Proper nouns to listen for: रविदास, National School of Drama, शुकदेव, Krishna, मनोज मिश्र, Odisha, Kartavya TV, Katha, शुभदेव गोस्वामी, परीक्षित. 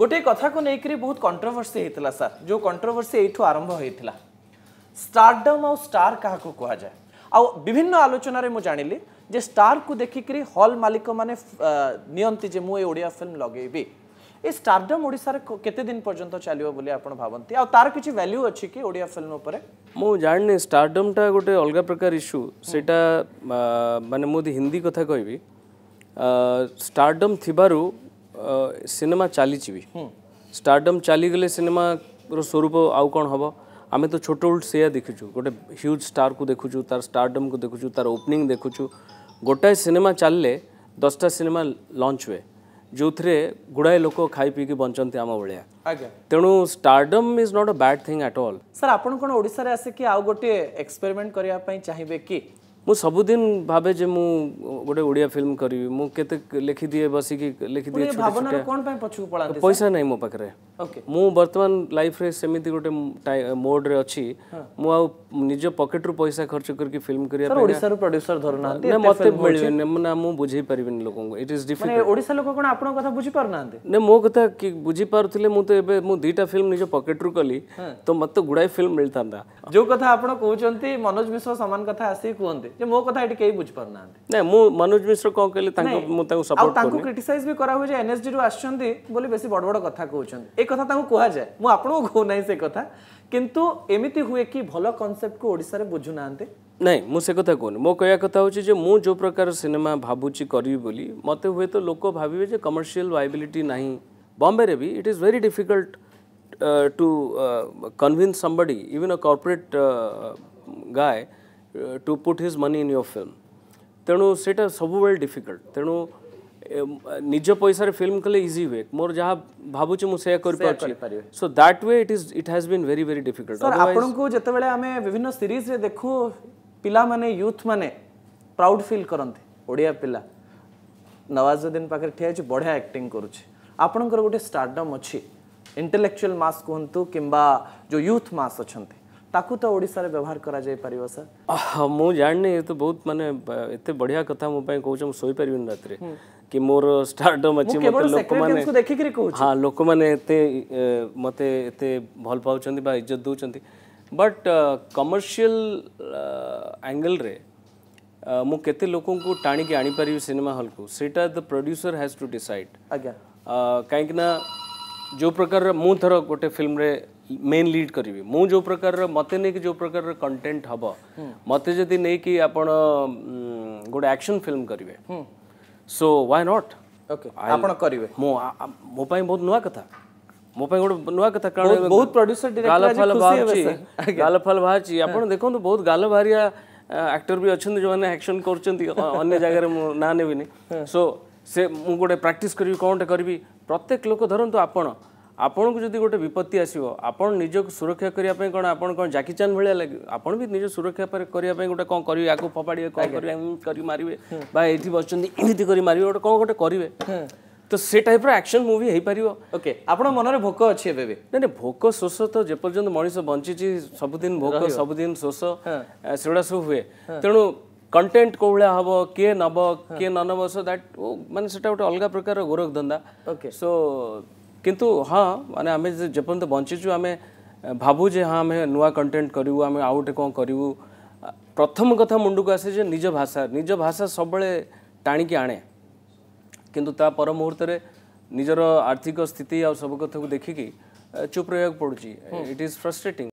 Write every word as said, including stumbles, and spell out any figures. गोटे कथा को लेकर बहुत कंट्रोवर्सी होता सार, जो कंट्रोवर्सी यू आरंभ होता स्टारडम आउ स्टार क्या कहुए आउ विभिन्न आलोचन में जानी जे स्टार को देखिक हॉल मालिक मैंने नियंती मुझे ओडिया फिल्म लगे ये स्टारडम ओडिसा रे केते दिन पर्यंत चलियो बोली आपण भावंती आ तार किछि वैल्यू अछि कि ओडिया फिल्म ऊपर मो जानने स्टारडम टा गोटे अलग प्रकार इश्यू सेटा माने मो हिंदी कथा कहबी स्टारडम थिबारु सिनेमा चाली चिबी स्टारडम चाली गेले सिनेमा रो स्वरूप आउ कोन हबो आमे तो छोटोल सेया देखिछु गोटे ह्यूज स्टार को देखुछु तार स्टारडम को देखुछु तार ओपनिंग देखुछु गोटाए सिनेमा चलले दसटा सिनेमा लॉन्च हुए जो थे गुड़ाए लोक खाई पी बंचती आम भाया तेणु stardom is not a bad thing at all sir आपन कोन ओडिसा रे आसे कि आउ गोटे एक्सपेरिमेंट करिया पई चाहिबे कि मु सबुदिन भाबे जे मु गोटे ओडिया फिल्म करबी मु केते लिखि दिए बसी कि लिखि दिए भावना कोन पई पछु पळाते पैसा नै मो पकरे ओके मु वर्तमान लाइफ रे सेमिति गोटे मोड रे अछि मु आउ निज पॉकेट रो पैसा खर्च करके फिल्म करिया सर ओडिसा रो प्रोड्यूसर धरनाते मते मिलबे न मु बुझी परबिन लोगो इट इज डिफिकल्ट माने ओडिसा लोगो कोन आपन कथा बुझी परनाते ने मो कथा कि बुझी परथिले मु तो एबे मु दुईटा फिल्म निज पॉकेट रो कली तो मते गुडाई फिल्म मिलतांदा जो कथा आपन कहउचंती मनोज मिश्र समान कथा आसी कहउंते जे मो कथा एठी केई बुझ परनाते ने मु मनोज मिश्र को कहले तांको मु तांको सपोर्ट करनी आ तांको क्रिटिसाइज भी करा हो जे एनएसडी रो आछंती बोली बेसी बड बड कथा कहउचंती ए कथा तांको कोहा जाय मु आपन को नै से कथा किंतु एमिति हुए कि भलो कॉन्सेप्ट को ओडिसा रे बुझु नांते नहीं मु से कथा कोन मो कया कथा होची जे मु जो प्रकार सिनेमा भाबुची करी बोली मते हुए तो लोक भाबिबे जे कमर्शियल वायबिलिटी नाही बॉम्बे रे भी it is very difficult to convince somebody even a corporate guy to put his money in your film तेणु सेटा सबुबेल डिफिकल्ट तेणु निज पैसा फिल्म कले इजी हुए मोर जहाँ भावुचे मु शेयर कर पाछी so that way it is it has been very very difficult sir आपन को जते बेले हमें विभिन्न सीरीज रे देखो पिला माने यूथ माने प्राउड फील करनते ओडिया पिला नवाजुद्दीन पाकर ठिया छ बढ़िया एक्टिंग करूछ आपन को गोटे स्टारडम अछि इंटेलेक्चुअल मास कोहंतु किबा जो यूथ मास अछंते ताकू तो ओडिसा रे व्यवहार करा जाय परियो सर मु जानने ये तो बहुत माने एते बढ़िया कथा मु पई कहू छ सोई परिबिन रात रे कि मोर स्टारडम अछि मते लोक माने को देखि के कहू छ हां लोक माने एते मते एते भल पाउ छथि बा इज्जत दउ छथि बट कमर्शियल एंगल रे मु केते लोकन को टाणी के आनी परियो सिनेमा हॉल को सेटा the producer has to decide आज्ञा काहे कि ना जो प्रकार मु थर गोटे फिल्म रे मेन लीड करी मु जो प्रकार मत नहीं कि जो प्रकार कंटेंट हम मत जदि नहीं कि आपण गोटे एक्शन फिल्म करेंगे सो व्हाई नॉट ओके आपण करिवे मो मो पई बहुत नुवा कथा मो पई गोटे नुवा कथा कारण बहुत प्रोड्यूसर डायरेक्टर खुशी है गालफल भाची आपण देखो बहुत गाल भारिया एक्टर भी अच्छा जो माने एक्शन करचंती अन्य जगह रे ना नेबिनी सो से मु गोटे प्रैक्टिस करी कोनटा करबी प्रत्येक लोक धरंतु आपण आपण को जदि गोटे विपत्ति आसीबो आपण निजक सुरक्षा करिया पय कोन आपण कोन जाकी चान भले लाग आपण भी निज सुरक्षा पर करिया पय गोटे कोन करियो याको फपाडियो कोन करियो करि मारिवे बा एथि बचंदी इमिति करि मारिवे गोटे कोन गोटे करिवे तो से टाइप रो एक्शन मूवी हे परियो ओके आपण मन रे भोक अछि एबे नै नै भोक सोसो तो जे पर्यंत मनिष बंची छी सबदिन भोक सबदिन सोसो सेडा सब हुए तेनु कंटेंट को भले हबो के नबो के ननबो सो दैट माने सेटा गोटे अलग प्रकार गोरख धंदा ओके सो किंतु हाँ माने आम जपर्यंत बंचीचु आम भावु जे हाँ आम नुआ कंटेंट करूँ आम आउ गोटे कौन करूँ प्रथम कथा मुंड को आसे जे निज भाषा निज भाषा सब टाणिकी आणे किंतु ता पर मुहूर्त निजर आर्थिक स्थिति आ सब कथा को देखिकी चुप रहा पड़ुची इट इज फ्रस्ट्रेटिंग।